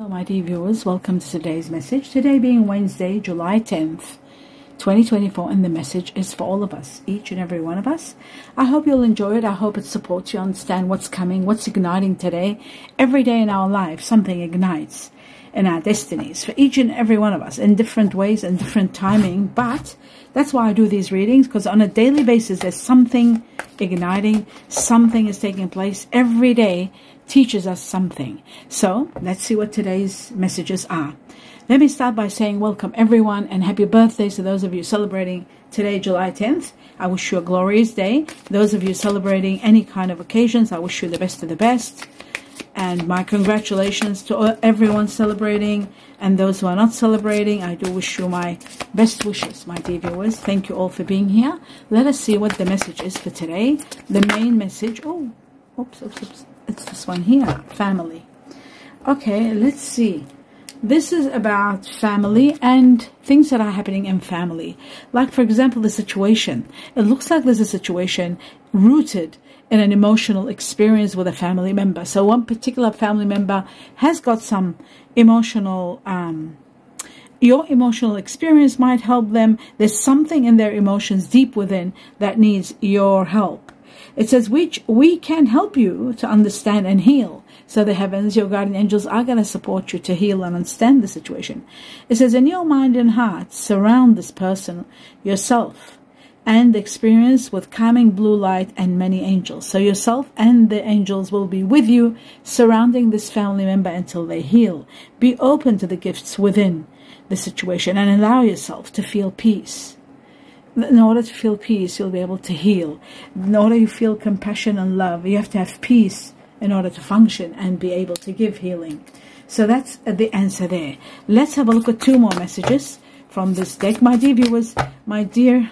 Hello my dear viewers, welcome to today's message. Today being Wednesday, July 10th, 2024, and the message is for all of us, each and every one of us. I hope you'll enjoy it. I hope it supports you, understand what's coming, what's igniting today. Every day in our life, something ignites in our destinies for each and every one of us in different ways and different timing. But that's why I do these readings, because on a daily basis, there's something igniting, something is taking place every day. Teaches us something. So let's see what today's messages are. Let me start by saying welcome everyone and happy birthdays to those of you celebrating today, July 10th. I wish you a glorious day. Those of you celebrating any kind of occasions, I wish you the best of the best. And my congratulations to everyone celebrating, and those who are not celebrating, I do wish you my best wishes, my dear viewers. Thank you all for being here. Let us see what the message is for today. The main message, oh, oops. It's this one here, family. Okay, let's see. This is about family and things that are happening in family. Like, for example, the situation. It looks like there's a situation rooted in an emotional experience with a family member. So one particular family member has got some emotional... your emotional experience might help them. There's something in their emotions deep within that needs your help. It says, which we can help you to understand and heal. So the heavens, your guardian angels, are going to support you to heal and understand the situation. It says, in your mind and heart, surround this person, yourself, and the experience with calming blue light and many angels. So yourself and the angels will be with you, surrounding this family member until they heal. Be open to the gifts within the situation and allow yourself to feel peace. In order to feel peace, you'll be able to heal. In order to feel compassion and love, you have to have peace in order to function and be able to give healing. So that's the answer there. Let's have a look at two more messages from this deck. My dear viewers, my dear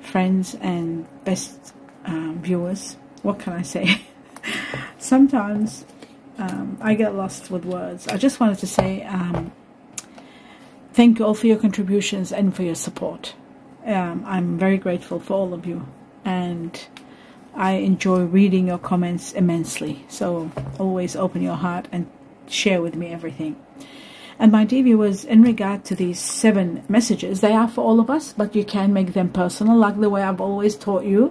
friends and best viewers, what can I say? Sometimes I get lost with words. I just wanted to say... thank you all for your contributions and for your support. I'm very grateful for all of you, and I enjoy reading your comments immensely. So always open your heart and share with me everything. And my dear viewers, in regard to these 7 messages, they are for all of us, but you can make them personal, like the way I've always taught you,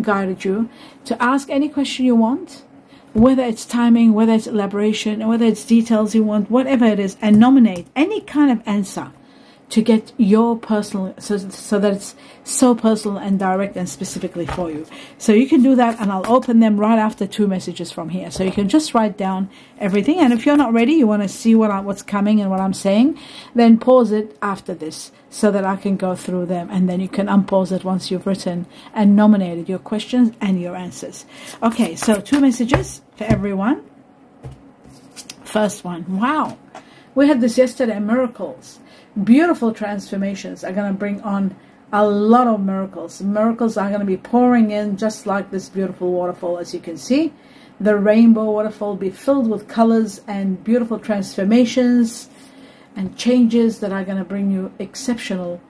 guided you, to ask any question you want. Whether it's timing, whether it's elaboration, or whether it's details you want, whatever it is, and nominate any kind of answer to get your personal, so that it's so personal and direct and specifically for you. So you can do that, and I'll open them right after 2 messages from here. So you can just write down everything, and if you're not ready, you want to see what's coming and what I'm saying, then pause it after this so that I can go through them, and then you can unpause it once you've written and nominated your questions and your answers. Okay, so 2 messages for everyone. First one, wow. We had this yesterday, miracles. Beautiful transformations are going to bring on a lot of miracles. Miracles are going to be pouring in, just like this beautiful waterfall, as you can see. The rainbow waterfall will be filled with colors and beautiful transformations and changes that are going to bring you exceptional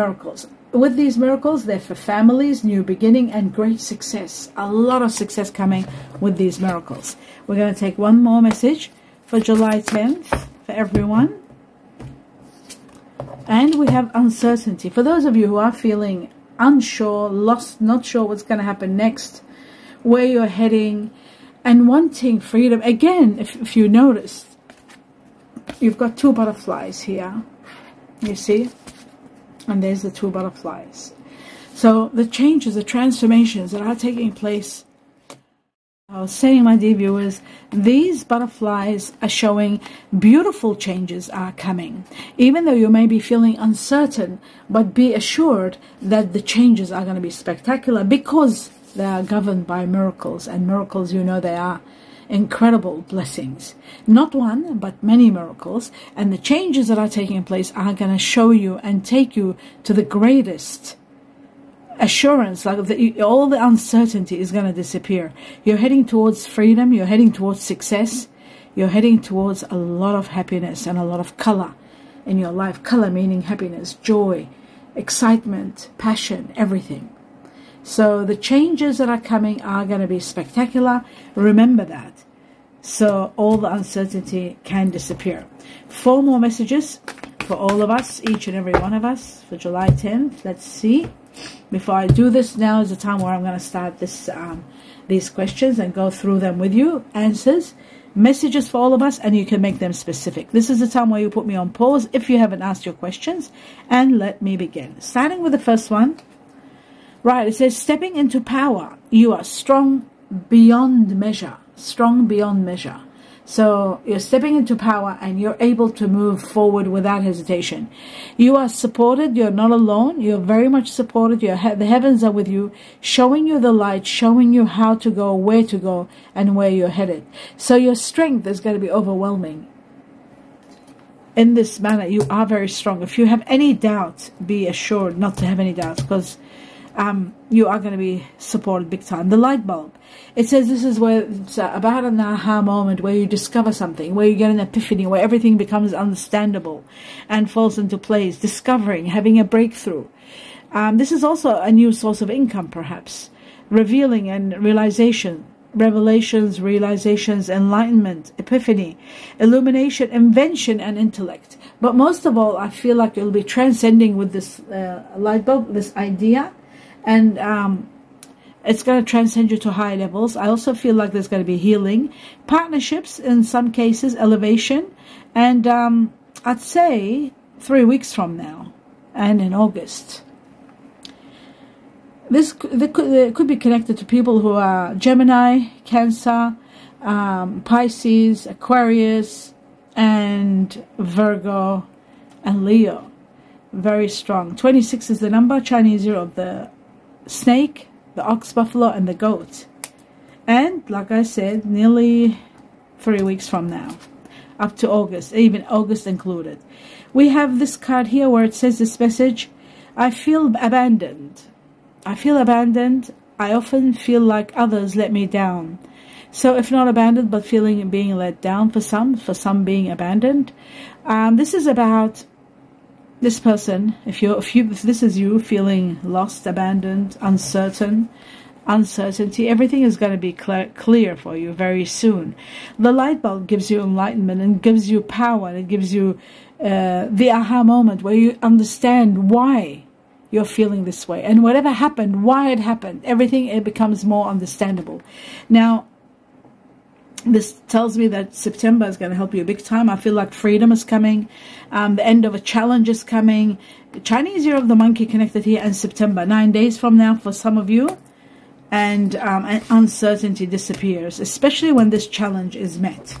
miracles. With these miracles, they're for families, new beginning, and great success. A lot of success coming with these miracles. We're going to take one more message for July 10th for everyone. And we have uncertainty. For those of you who are feeling unsure, lost, not sure what's going to happen next, where you're heading, and wanting freedom. Again, if you noticed, you've got 2 butterflies here, you see? And there's the 2 butterflies. So the changes, the transformations that are taking place, I was saying, my dear viewers, these butterflies are showing beautiful changes are coming. Even though you may be feeling uncertain, but be assured that the changes are going to be spectacular, because they are governed by miracles. And miracles, you know, they are incredible blessings. Not one, but many miracles. And the changes that are taking place are going to show you and take you to the greatest assurance, like all the uncertainty is going to disappear. You're heading towards freedom, you're heading towards success, you're heading towards a lot of happiness and a lot of color in your life. Color meaning happiness, joy, excitement, passion, everything. So the changes that are coming are going to be spectacular. Remember that. So all the uncertainty can disappear. 4 more messages for all of us, each and every one of us, for July 10th. Let's see. Before I do this, now is the time where I'm going to start this these questions and go through them with you. Answers, messages for all of us, and you can make them specific. This is the time where you put me on pause if you haven't asked your questions, and let me begin. Starting with the first one. Right, it says, stepping into power. You are strong beyond measure. Strong beyond measure. So you're stepping into power and you're able to move forward without hesitation. You are supported. You're not alone. You're very much supported. The heavens are with you, showing you the light, showing you how to go, where to go, and where you're headed. So your strength is going to be overwhelming. In this manner, you are very strong. If you have any doubts, be assured not to have any doubts, because you are going to be supported big time. The light bulb. It says this is where it's about an aha moment where you discover something, where you get an epiphany, where everything becomes understandable and falls into place. Discovering, having a breakthrough. This is also a new source of income, perhaps. Revealing and realization. Revelations, realizations, enlightenment, epiphany, illumination, invention, and intellect. But most of all, I feel like you'll be transcending with this light bulb, this idea. And it's going to transcend you to higher levels. I also feel like there's going to be healing, partnerships in some cases, elevation. And I'd say 3 weeks from now and in August. This could be connected to people who are Gemini, Cancer, Pisces, Aquarius, and Virgo, and Leo. Very strong. 26 is the number, Chinese year of the snake, the ox, buffalo, and the goat. And like I said, nearly 3 weeks from now, up to August, even August included. We have this card here where it says this message: I feel abandoned. I feel abandoned. I often feel like others let me down. So if not abandoned, but feeling and being let down, for some being abandoned. This is about this person. If this is you, feeling lost, abandoned, uncertain, uncertainty, everything is going to be clear for you very soon. The light bulb gives you enlightenment and gives you power. It gives you the aha moment where you understand why you're feeling this way. And whatever happened, why it happened, everything, it becomes more understandable. Now, this tells me that September is going to help you big time. I feel like freedom is coming. The end of a challenge is coming. The Chinese year of the monkey connected here, and September, 9 days from now for some of you. And uncertainty disappears, especially when this challenge is met.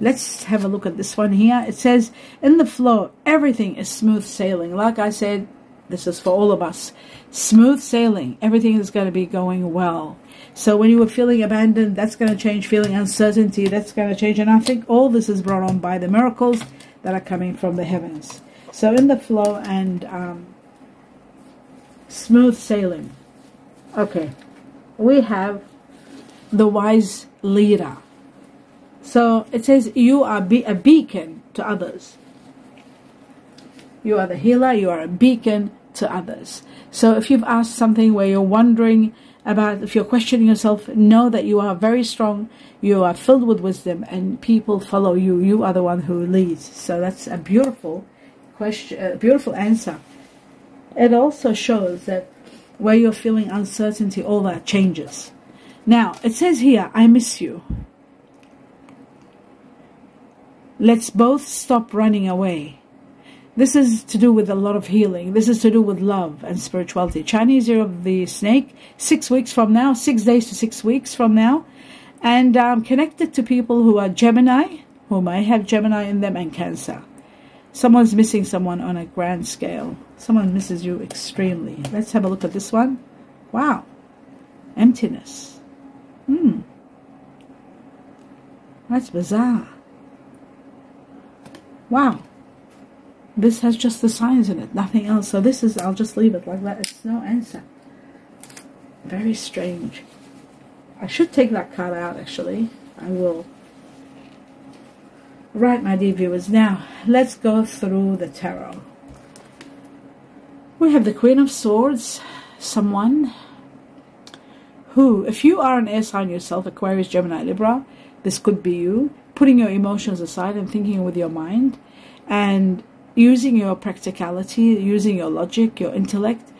Let's have a look at this one here. It says, in the flow, everything is smooth sailing. Like I said, this is for all of us. Smooth sailing. Everything is going to be going well. So when you were feeling abandoned, that's going to change. Feeling uncertainty, that's going to change. And I think all this is brought on by the miracles that are coming from the heavens. So in the flow and smooth sailing. Okay. We have the wise leader. So it says you are a beacon to others. You are the healer. You are a beacon to others. So if you've asked something where you're wondering about, if you're questioning yourself, know that you are very strong, you are filled with wisdom, and people follow you. You are the one who leads. So that's a beautiful question, a beautiful answer. It also shows that where you're feeling uncertainty, all that changes. Now, it says here, I miss you. Let's both stop running away. This is to do with a lot of healing. This is to do with love and spirituality. Chinese year of the snake, 6 weeks from now, 6 days to 6 weeks from now. And connected to people who are Gemini, who may have Gemini in them, and Cancer. Someone's missing someone on a grand scale. Someone misses you extremely. Let's have a look at this one. Wow. Emptiness. That's bizarre. Wow. This has just the signs in it, nothing else. So this is, I'll just leave it like that. It's no answer. Very strange. I should take that card out, actually. I will. Right, my dear viewers. Now, let's go through the tarot. We have the Queen of Swords, someone. who, if you are an air sign yourself, Aquarius, Gemini, Libra, this could be you, putting your emotions aside and thinking with your mind and using your practicality, using your logic, your intellect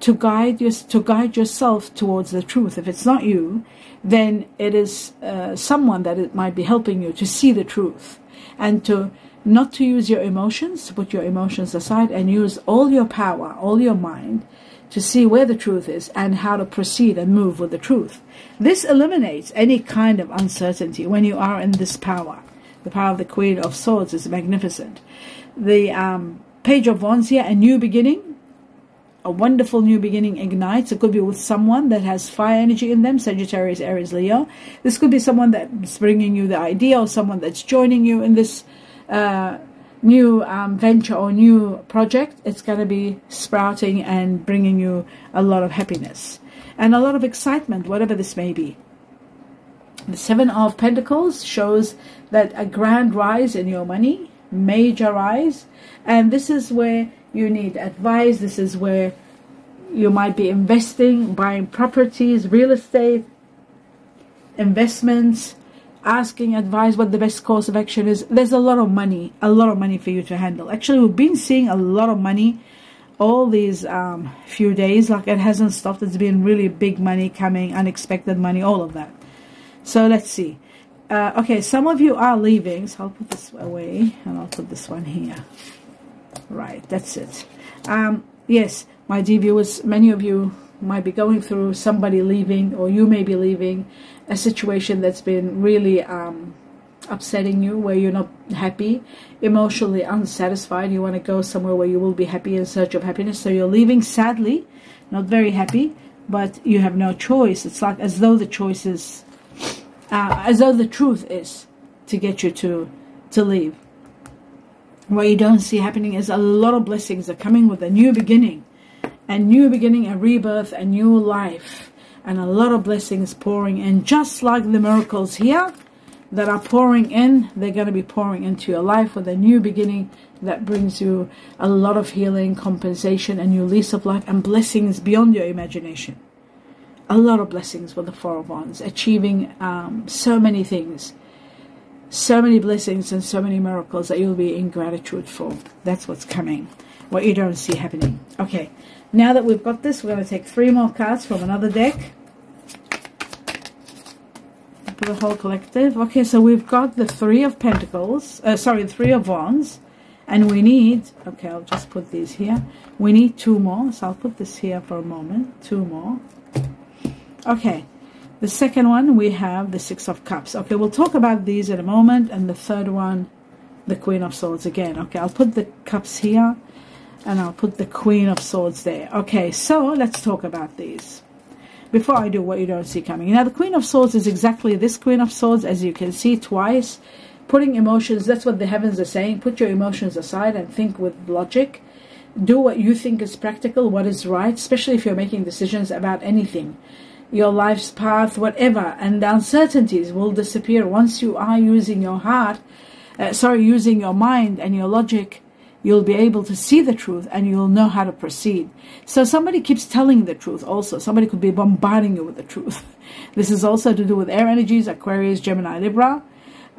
to guide yourself towards the truth. If it's not you, then it is someone that it might be helping you to see the truth and to not to use your emotions, to put your emotions aside and use all your power, all your mind to see where the truth is and how to proceed and move with the truth. This eliminates any kind of uncertainty when you are in this power. The power of the Queen of Swords is magnificent. The Page of Wands here, a new beginning, a wonderful new beginning ignites. It could be with someone that has fire energy in them, Sagittarius, Aries, Leo. This could be someone that's bringing you the idea or someone that's joining you in this new venture or new project. It's going to be sprouting and bringing you a lot of happiness and a lot of excitement, whatever this may be. The Seven of Pentacles shows that a grand rise in your money, major rise, and this is where you need advice. This is where you might be investing, buying properties, real estate, investments, asking advice what the best course of action is. There's a lot of money for you to handle. Actually, we've been seeing a lot of money all these few days. Like, it hasn't stopped. It's been really big money coming, unexpected money, all of that. So let's see. Okay, some of you are leaving. So I'll put this away and I'll put this one here. Right, that's it. Yes, my dear viewers, many of you might be going through somebody leaving, or you may be leaving a situation that's been really upsetting you, where you're not happy, emotionally unsatisfied. You want to go somewhere where you will be happy, in search of happiness. So you're leaving sadly, not very happy, but you have no choice. It's like as though the choice is, as though the truth is to get you to leave. What you don't see happening is a lot of blessings are coming with a new beginning. A new beginning, a rebirth, a new life, and a lot of blessings pouring in. Just like the miracles here that are pouring in, they're going to be pouring into your life with a new beginning that brings you a lot of healing, compensation, a new lease of life, and blessings beyond your imagination. A lot of blessings with the Four of Wands, achieving so many things, so many blessings and so many miracles that you'll be in gratitude for. That's what's coming, what you don't see happening. Okay. Now that we've got this, we're going to take three more cards from another deck for the whole collective. Okay, so we've got the Three of Pentacles, sorry, Three of Wands, and we need, okay, I'll just put these here. We need two more, so I'll put this here for a moment, two more. Okay, the second one, we have the Six of Cups. Okay, we'll talk about these in a moment, and the third one, the Queen of Swords again. Okay, I'll put the cups here. And I'll put the Queen of Swords there. Okay, so let's talk about these. Before I do what you don't see coming. Now, the Queen of Swords is exactly this Queen of Swords, as you can see, twice. Putting emotions, that's what the heavens are saying. Put your emotions aside and think with logic. Do what you think is practical, what is right, especially if you're making decisions about anything. Your life's path, whatever. And the uncertainties will disappear once you are using your heart, using your mind and your logic. You'll be able to see the truth and you'll know how to proceed. So somebody keeps telling the truth also. Somebody could be bombarding you with the truth. This is also to do with air energies, Aquarius, Gemini, Libra.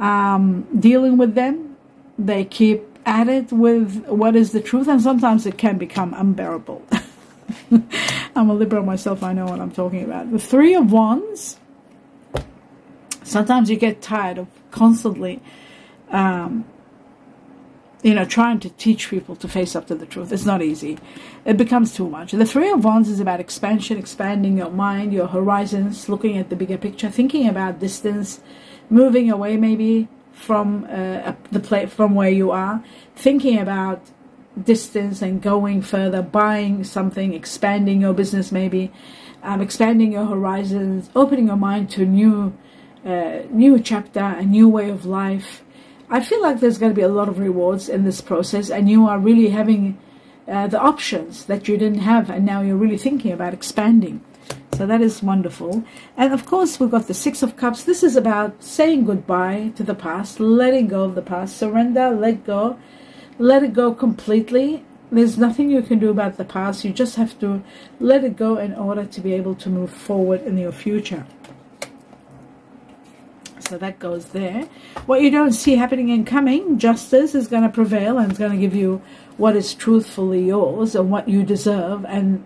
Dealing with them, they keep at it with what is the truth, and sometimes it can become unbearable. I'm a Libra myself, I know what I'm talking about. The Three of Wands, sometimes you get tired of constantly trying to teach people to face up to the truth. It's not easy. It becomes too much. The Three of Wands is about expansion, expanding your mind, your horizons, looking at the bigger picture, thinking about distance, moving away maybe from the place from where you are, thinking about distance and going further, buying something, expanding your business maybe, expanding your horizons, opening your mind to new chapter, a new way of life. I feel like there's going to be a lot of rewards in this process, and you are really having the options that you didn't have, and now you're really thinking about expanding. So that is wonderful. And of course, we've got the Six of Cups. This is about saying goodbye to the past, letting go of the past, surrender, let go completely. There's nothing you can do about the past. You just have to let it go in order to be able to move forward in your future. So that goes there. What you don't see happening and coming, justice is going to prevail, and it's going to give you what is truthfully yours and what you deserve, and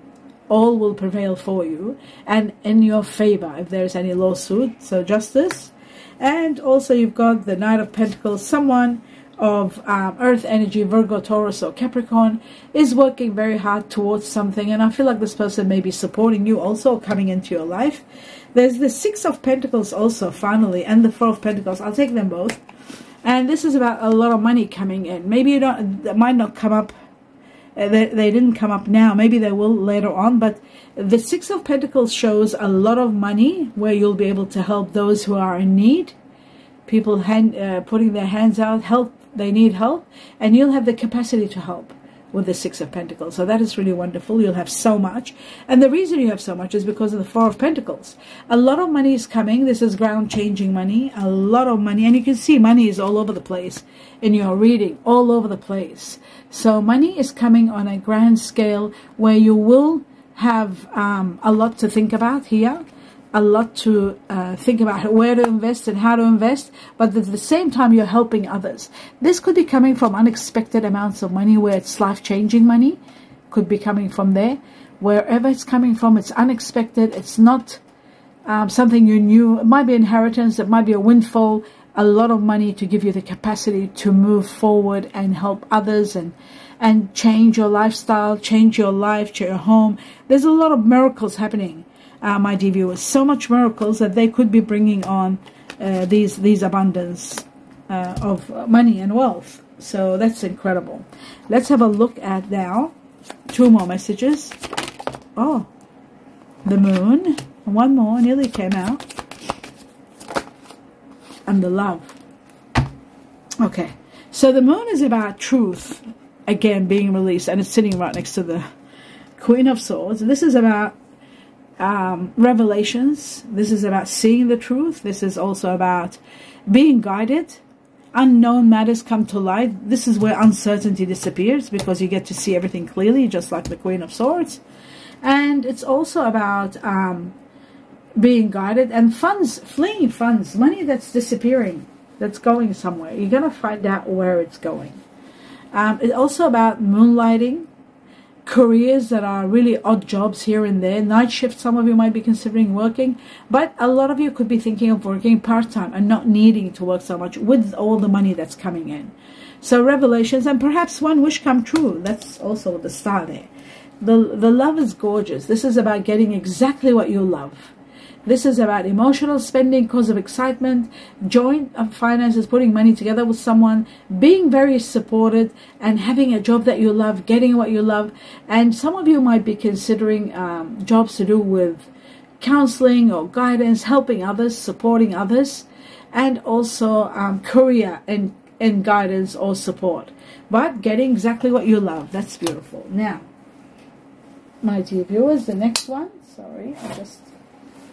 all will prevail for you and in your favor if there is any lawsuit. So justice. And also you've got the Knight of Pentacles. Someone of earth energy, Virgo, Taurus or Capricorn, is working very hard towards something, and I feel like this person may be supporting you also, coming into your life. There's the Six of Pentacles also finally, and the Four of Pentacles. I'll take them both. And this is about a lot of money coming in. Maybe you don't, that might not come up, they didn't come up now, maybe they will later on, but the Six of Pentacles shows a lot of money where you'll be able to help those who are in need, people putting their hands out, help, they need help, and you'll have the capacity to help with the Six of Pentacles. So that is really wonderful. You'll have so much, and the reason you have so much is because of the Four of Pentacles. A lot of money is coming. This is ground changing money, a lot of money, and you can see money is all over the place in your reading, all over the place. So money is coming on a grand scale where you will have a lot to think about here, a lot to think about where to invest and how to invest, but at the same time you're helping others. This could be coming from unexpected amounts of money where it's life-changing money. Could be coming from there. Wherever it's coming from, it's unexpected. It's not something you knew. It might be inheritance. It might be a windfall. A lot of money to give you the capacity to move forward and help others, and change your lifestyle, change your life, change your home. There's a lot of miracles happening. My dear viewers, so much miracles that they could be bringing on these abundance of money and wealth. So that's incredible. Let's have a look at now two more messages. Oh, the moon. One more, nearly came out. And the love. Okay, so the moon is about truth, again, being released. And it's sitting right next to the Queen of Swords. This is about revelations. This is about seeing the truth. This is also about being guided. Unknown matters come to light. This is where uncertainty disappears, because you get to see everything clearly, just like the Queen of Swords. And it's also about being guided, and funds, fleeing funds, money that's disappearing, that's going somewhere. You're going to find out where it's going. It's also about moonlighting, careers that are really odd jobs here and there, night shift. Some of you might be considering working, but a lot of you could be thinking of working part-time and not needing to work so much with all the money that's coming in. So revelations, and perhaps one wish come true. That's also the star there. The love is gorgeous. This is about getting exactly what you love. This is about emotional spending, cause of excitement, joint finances, putting money together with someone, being very supported, and having a job that you love, getting what you love. And some of you might be considering jobs to do with counseling or guidance, helping others, supporting others, and also career and guidance or support. But getting exactly what you love. That's beautiful. Now, my dear viewers, the next one. Sorry, I just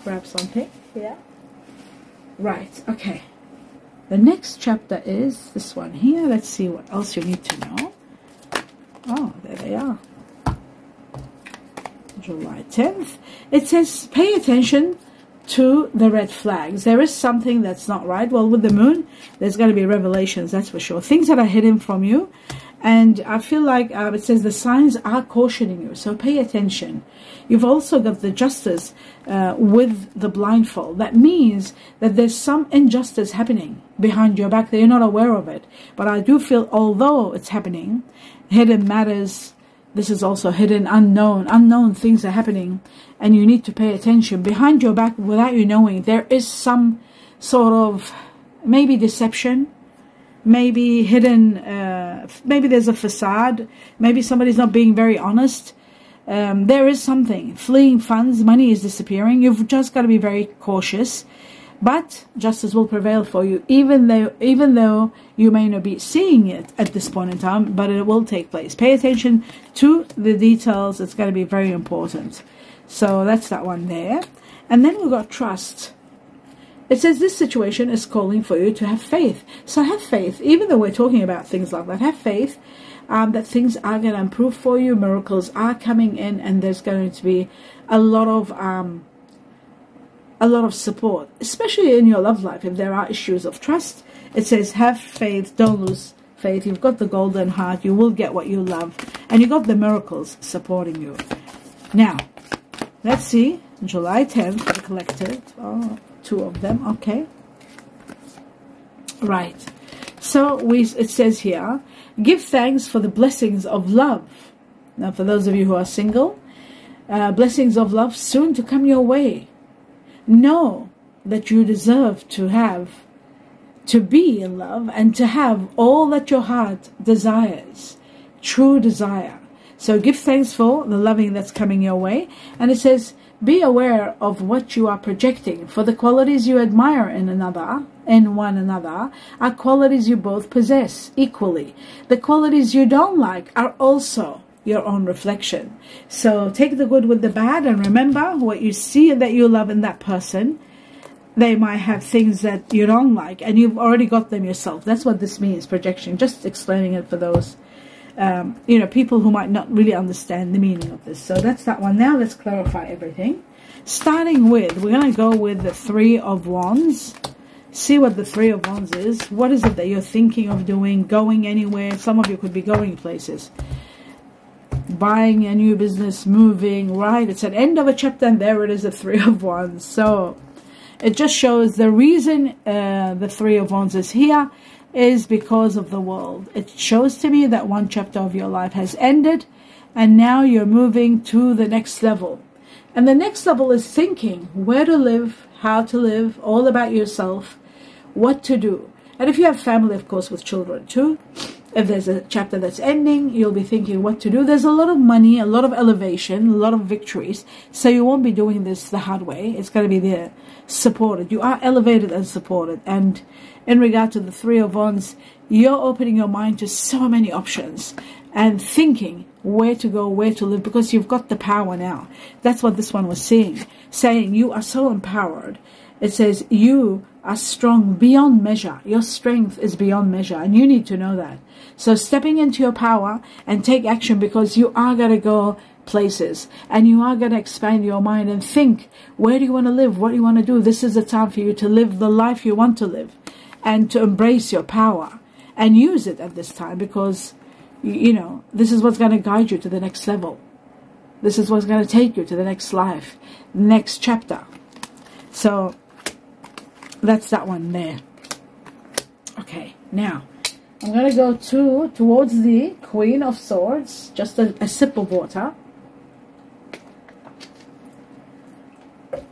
grab something. Yeah. Right. Okay. The next chapter is this one here. Let's see what else you need to know. Oh, there they are. July 10th. It says, pay attention to the red flags. There is something that's not right. Well, with the moon, there's going to be revelations, that's for sure. Things that are hidden from you. And I feel like it says the signs are cautioning you, so pay attention. You've also got the justice with the blindfold. That means that there's some injustice happening behind your back that you're not aware of it. But I do feel, although it's happening, hidden matters, this is also hidden, unknown things are happening, and you need to pay attention. Behind your back, without you knowing, there is some sort of maybe deception, maybe hidden, maybe there's a facade, maybe somebody's not being very honest. There is something. Fleeing funds, money is disappearing. You've just got to be very cautious, but justice will prevail for you, even though you may not be seeing it at this point in time, but it will take place. Pay attention to the details. It's going to be very important. So that's that one there. And then we've got trust. It says this situation is calling for you to have faith. So have faith, even though we're talking about things like that. Have faith, that things are going to improve for you, miracles are coming in, and there's going to be a lot of support, especially in your love life. If there are issues of trust, it says have faith, don't lose faith. You've got the golden heart, you will get what you love, and you got the miracles supporting you. Now let's see July 10th, the collective. Oh, two of them, okay. Right, so it says here, give thanks for the blessings of love. Now for those of you who are single, blessings of love soon to come your way. Know that you deserve to be in love and to have all that your heart desires, true desire. So give thanks for the loving that's coming your way. And it says, be aware of what you are projecting, for the qualities you admire in one another are qualities you both possess equally. The qualities you don't like are also your own reflection. So take the good with the bad, and remember what you see that you love in that person. They might have things that you don't like, and you've already got them yourself. That's what this means, projection. Just explaining it for those you know, people who might not really understand the meaning of this. So that's that one. Now let's clarify everything. Starting with, we're going to go with the Three of Wands. See what the Three of Wands is. What is it that you're thinking of doing, going anywhere? Some of you could be going places, buying a new business, moving, right? It's an end of a chapter, and there it is, the Three of Wands. So it just shows the reason the Three of Wands is here is because of the world. It shows to me that one chapter of your life has ended, and now you're moving to the next level. And the next level is thinking where to live, how to live, all about yourself, what to do. And if you have family, of course, with children too, if there's a chapter that's ending, you'll be thinking what to do. There's a lot of money, a lot of elevation, a lot of victories. So you won't be doing this the hard way. It's going to be there, supported. You are elevated and supported. And in regard to the Three of Wands, you're opening your mind to so many options and thinking where to go, where to live, because you've got the power now. That's what this one was saying you are so empowered. It says you are strong beyond measure. Your strength is beyond measure, and you need to know that. So stepping into your power and take action, because you are going to go places, and you are going to expand your mind and think, where do you want to live? What do you want to do? This is the time for you to live the life you want to live and to embrace your power and use it at this time, because, you know, this is what's going to guide you to the next level. This is what's going to take you to the next life, next chapter. So that's that one there. Okay, now I'm going to go towards the Queen of Swords. Just a sip of water.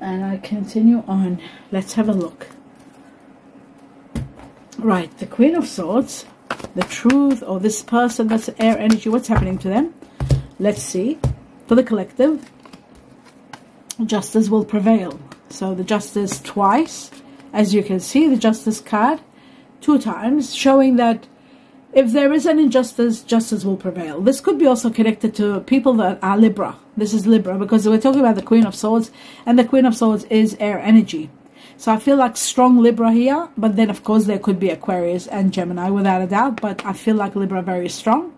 And I continue on. Let's have a look. Right, the Queen of Swords, the truth, or this person, that's air energy, what's happening to them? Let's see. For the collective, justice will prevail. So the justice twice, as you can see, the justice card, two times, showing that if there is an injustice, justice will prevail. This could be also connected to people that are Libra. This is Libra, because we're talking about the Queen of Swords, and the Queen of Swords is air energy. So I feel like strong Libra here, but then of course there could be Aquarius and Gemini without a doubt, but I feel like Libra very strong.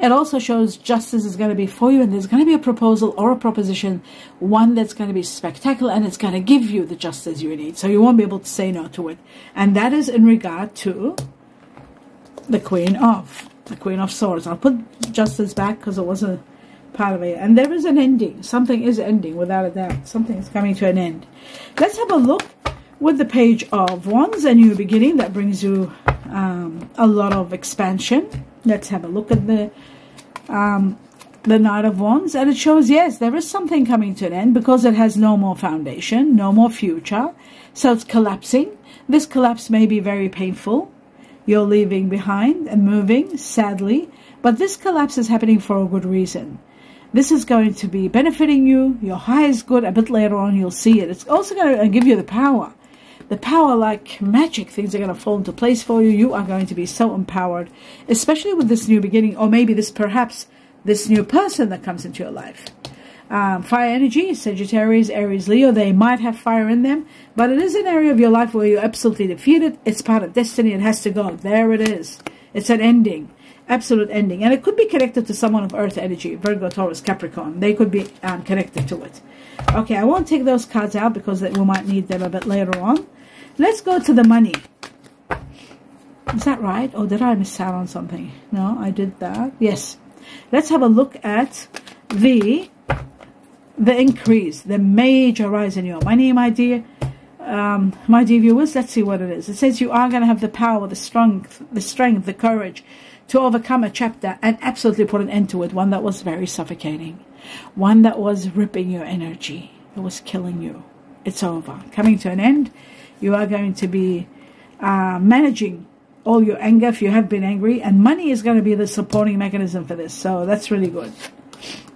It also shows justice is going to be for you, and there's going to be a proposal or a proposition, one that's going to be spectacular, and it's going to give you the justice you need. So you won't be able to say no to it. And that is in regard to the Queen of Swords. I'll put justice back because it wasn't part of it. And there is an ending. Something is ending without a doubt. Something is coming to an end. Let's have a look with the Page of Wands, a new beginning that brings you a lot of expansion. Let's have a look at the Knight of Wands, and it shows, yes, there is something coming to an end, because it has no more foundation, no more future, so it's collapsing. This collapse may be very painful. You're leaving behind and moving, sadly, but this collapse is happening for a good reason. This is going to be benefiting you. Your high is good. A bit later on, you'll see it. It's also going to give you the power. The power, like magic, things are going to fall into place for you. You are going to be so empowered, especially with this new beginning, or maybe perhaps this new person that comes into your life. Fire energy, Sagittarius, Aries, Leo, they might have fire in them, but it is an area of your life where you're absolutely defeated. It's part of destiny. It has to go. There it is. It's an ending. absolute ending, and it could be connected to someone of earth energy, Virgo, Taurus, Capricorn. They could be connected to it. Okay, I won't take those cards out because we might need them a bit later on. Let's go to the money. Is that right? Or did I miss out on something? No, I did that. Yes. Let's have a look at the increase, the major rise in your money, my dear viewers. Let's see what it is. It says you are going to have the power, the strength, the courage to overcome a chapter and absolutely put an end to it. One that was very suffocating, one that was ripping your energy, it was killing you. It's over, coming to an end. You are going to be managing all your anger if you have been angry, and money is going to be the supporting mechanism for this. So that's really good.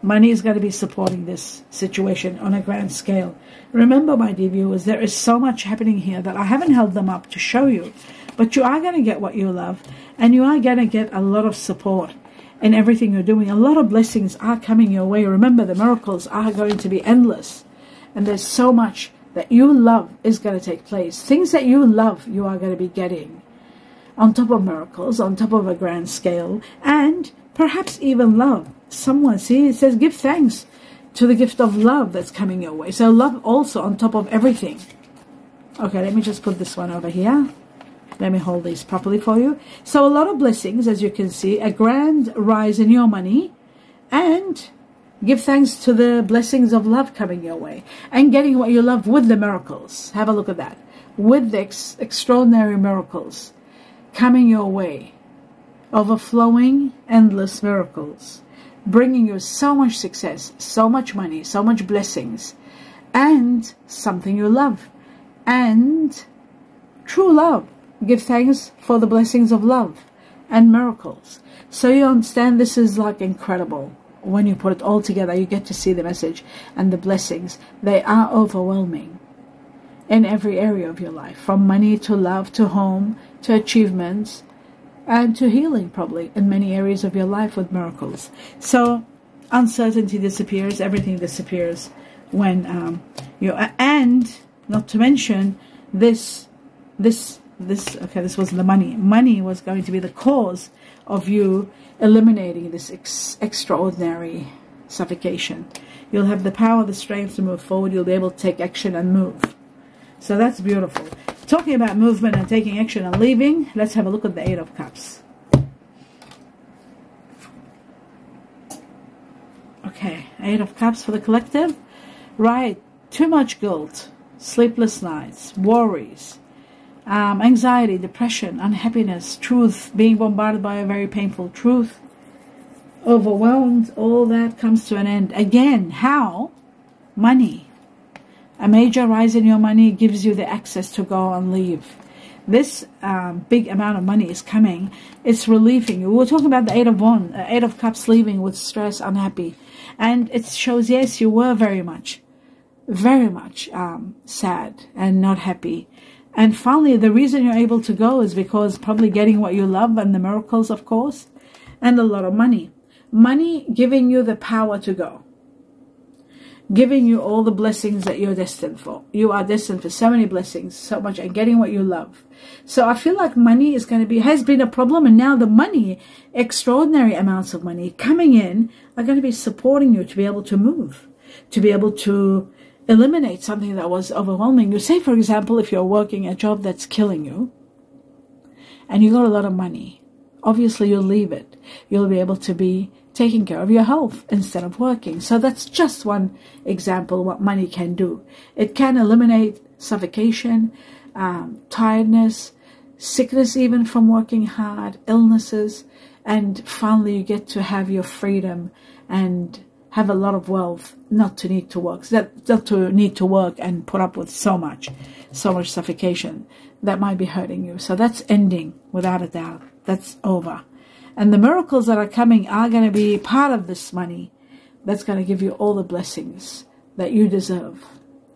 Money is going to be supporting this situation on a grand scale. Remember, my dear viewers, there is so much happening here that I haven't held them up to show you, but you are going to get what you love, and you are going to get a lot of support in everything you're doing. A lot of blessings are coming your way. Remember, the miracles are going to be endless, and there's so much that you love is going to take place. Things that you love, you are going to be getting, on top of miracles, on top of a grand scale, and perhaps even love. Someone, see, it says give thanks to the gift of love that's coming your way. So love also on top of everything. Okay, let me just put this one over here. Let me hold these properly for you. So a lot of blessings, as you can see, a grand rise in your money, and give thanks to the blessings of love coming your way, and getting what you love with the miracles. Have a look at that. With the extraordinary miracles coming your way, overflowing, endless miracles, bringing you so much success, so much money, so much blessings, and something you love, and true love. Give thanks for the blessings of love and miracles. So you understand, this is like incredible. When you put it all together, you get to see the message and the blessings. They are overwhelming in every area of your life, from money to love to home to achievements, and to healing, probably, in many areas of your life with miracles. So uncertainty disappears, everything disappears when and not to mention this. Okay, this wasn't the money. Money was going to be the cause of you eliminating this extraordinary suffocation. You'll have the power, the strength to move forward. You'll be able to take action and move. So that's beautiful. Talking about movement and taking action and leaving, let's have a look at the Eight of Cups. Okay, Eight of Cups for the collective. Right, too much guilt, sleepless nights, worries, anxiety, depression, unhappiness, truth, being bombarded by a very painful truth, overwhelmed, all that comes to an end. Again, how? Money. A major rise in your money gives you the access to go and leave. This big amount of money is coming. It's relieving you. We were talking about the Eight of Cups leaving with stress, unhappy. And it shows, yes, you were very much sad and not happy. And finally, the reason you're able to go is because probably getting what you love and the miracles, of course, and a lot of money. Money giving you the power to go, giving you all the blessings that you're destined for. You are destined for so many blessings, so much, and getting what you love. So I feel like money is going to be, has been a problem, and now the money, extraordinary amounts of money coming in, are going to be supporting you to be able to move, to be able to eliminate something that was overwhelming you. Say, for example, if you're working a job that's killing you, and you got a lot of money, obviously you'll leave it. You'll be able to be taking care of your health instead of working. So that's just one example what money can do. It can eliminate suffocation, tiredness, sickness even from working hard, illnesses, and finally you get to have your freedom and have a lot of wealth, not to need to work, not to need to work and put up with so much suffocation that might be hurting you. So that's ending, without a doubt. That's over. And the miracles that are coming are going to be part of this money that's going to give you all the blessings that you deserve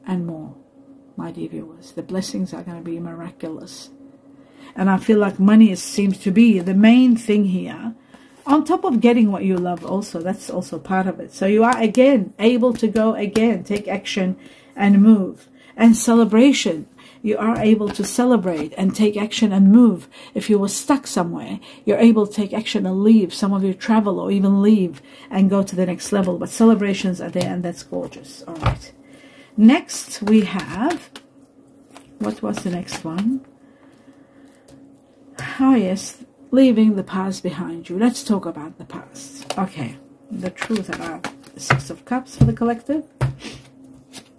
and more, my dear viewers. The blessings are going to be miraculous. And I feel like money seems to be the main thing here, on top of getting what you love also. That's also part of it. So you are, again, able to go again, take action and move. And celebration you are able to celebrate and take action and move. If you were stuck somewhere, you're able to take action and leave. Some of you travel or even leave and go to the next level. But celebrations are there, and that's gorgeous. All right. Next we have, what was the next one? Oh yes, leaving the past behind you. Let's talk about the past. Okay, the truth about the Six of Cups for the collective.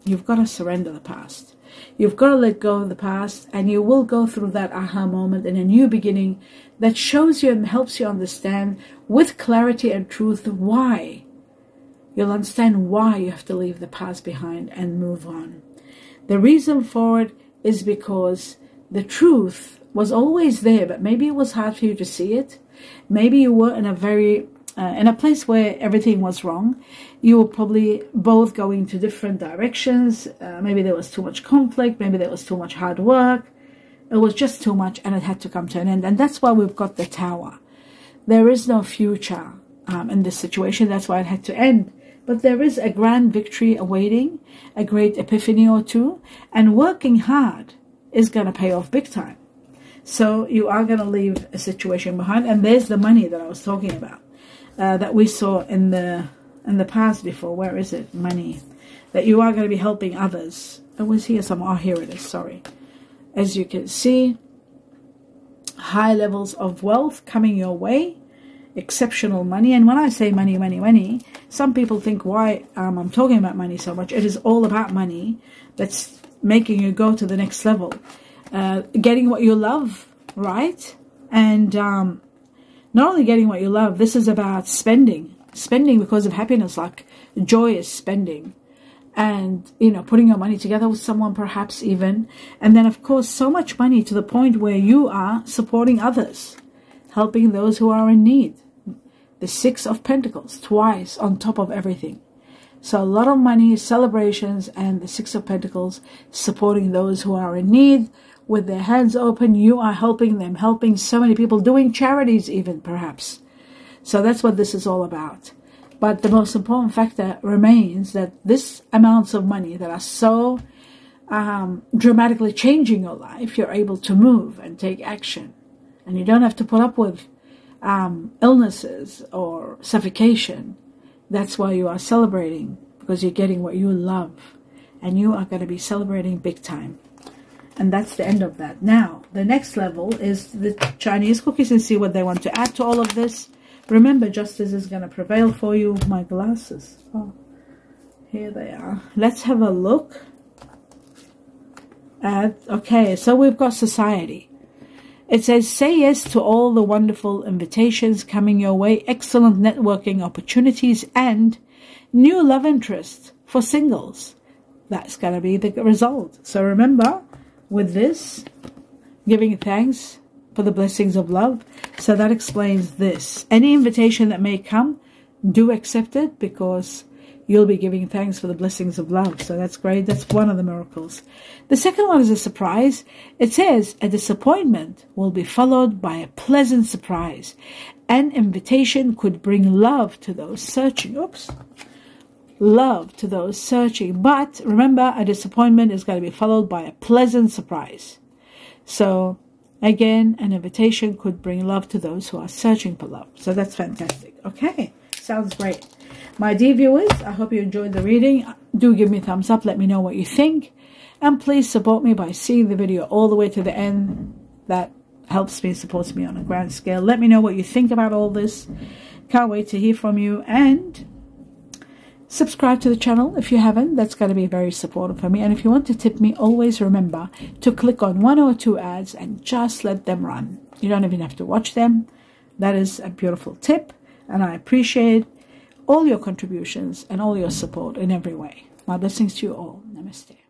You've got to surrender the past. You've got to let go of the past, and you will go through that aha moment in a new beginning that shows you and helps you understand with clarity and truth why. You'll understand why you have to leave the past behind and move on. The reason for it is because the truth was always there, but maybe it was hard for you to see it. Maybe you were in a very in a place where everything was wrong. You were probably both going to different directions. Maybe there was too much conflict. Maybe there was too much hard work. It was just too much, and it had to come to an end. And that's why we've got the Tower. There is no future in this situation. That's why it had to end. But there is a grand victory awaiting, a great epiphany or two, and working hard is going to pay off big time. So you are going to leave a situation behind, and there's the money that I was talking about, that we saw in the past before. Where is it? Money. That you are going to be helping others. It was here somewhere. Oh, here it is. Sorry. As you can see, high levels of wealth coming your way. Exceptional money. And when I say money, money, money, some people think why I'm talking about money so much. It is all about money that's making you go to the next level. Getting what you love, right? And not only getting what you love, this is about spending. Spending because of happiness, like joyous spending. And, you know, putting your money together with someone perhaps even. And then, of course, so much money to the point where you are supporting others. Helping those who are in need. The Six of Pentacles, twice on top of everything. So a lot of money, celebrations, and the Six of Pentacles, supporting those who are in need. With their hands open, you are helping them, helping so many people, doing charities even, perhaps. So that's what this is all about. But the most important factor remains that this amounts of money that are so dramatically changing your life, you're able to move and take action. And you don't have to put up with illnesses or suffocation. That's why you are celebrating, because you're getting what you love. And you are going to be celebrating big time. And that's the end of that. Now, the next level is the Chinese cookies, and see what they want to add to all of this. Remember, justice is going to prevail for you. My glasses. Oh, here they are. Let's have a look at, okay, so we've got society. It says, say yes to all the wonderful invitations coming your way, excellent networking opportunities, and new love interest for singles. That's going to be the result. So remember, with this, giving thanks for the blessings of love. So that explains this. Any invitation that may come, do accept it, because you'll be giving thanks for the blessings of love. So that's great. That's one of the miracles. The second one is a surprise. It says, a disappointment will be followed by a pleasant surprise. An invitation could bring love to those searching. Oops. Love to those searching. But remember, a disappointment is going to be followed by a pleasant surprise. So again, an invitation could bring love to those who are searching for love. So that's fantastic. Okay, sounds great. My dear viewers, I hope you enjoyed the reading. Do give me a thumbs up. Let me know what you think. And please support me by seeing the video all the way to the end. That helps me, supports me on a grand scale. Let me know what you think about all this. Can't wait to hear from you. And subscribe to the channel if you haven't. That's going to be very supportive for me. And if you want to tip me, always remember to click on 1 or 2 ads and just let them run. You don't even have to watch them. That is a beautiful tip, and I appreciate all your contributions and all your support in every way. My blessings to you all. Namaste.